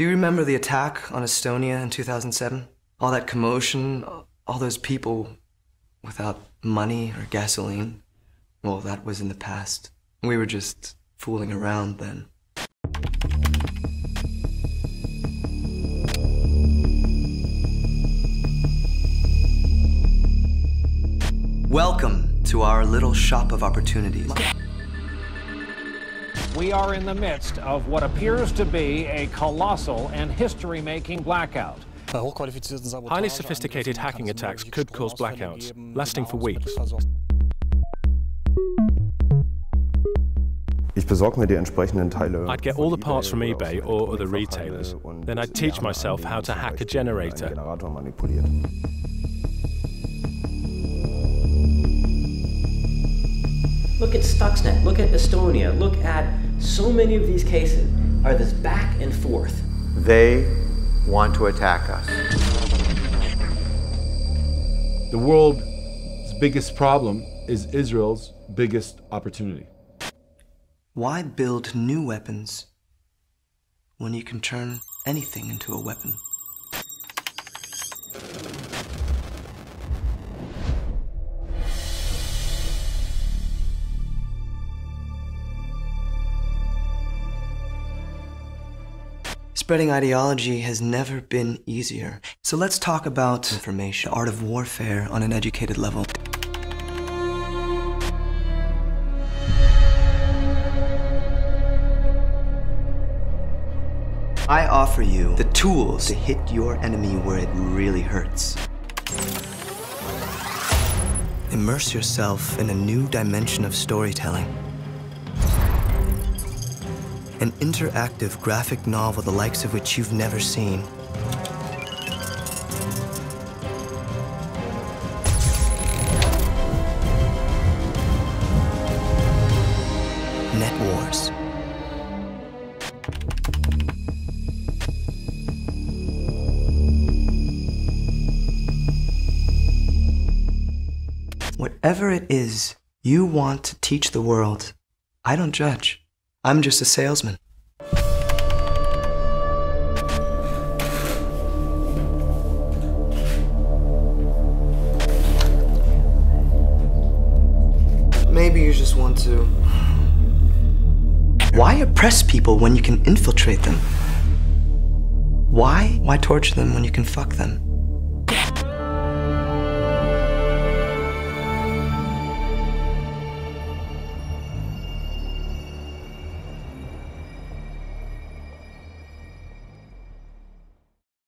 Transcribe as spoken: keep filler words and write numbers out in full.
Do you remember the attack on Estonia in two thousand seven? All that commotion, all those people without money or gasoline? Well, that was in the past. We were just fooling around then. Welcome to our little shop of opportunities. We are in the midst of what appears to be a colossal and history-making blackout. Highly sophisticated hacking attacks could cause blackouts, lasting for weeks. I'd get all the parts from eBay or other retailers. Then I'd teach myself how to hack a generator. Look at Stuxnet, look at Estonia, look at so many of these cases are this back and forth. They want to attack us. The world's biggest problem is Israel's biggest opportunity. Why build new weapons when you can turn anything into a weapon? Spreading ideology has never been easier. So let's talk about information, the art of warfare on an educated level. I offer you the tools to hit your enemy where it really hurts. Immerse yourself in a new dimension of storytelling. An interactive graphic novel the likes of which you've never seen. Net Wars. Whatever it is you want to teach the world, I don't judge. I'm just a salesman. Maybe you just want to... Why oppress people when you can infiltrate them? Why? Why torture them when you can fuck them?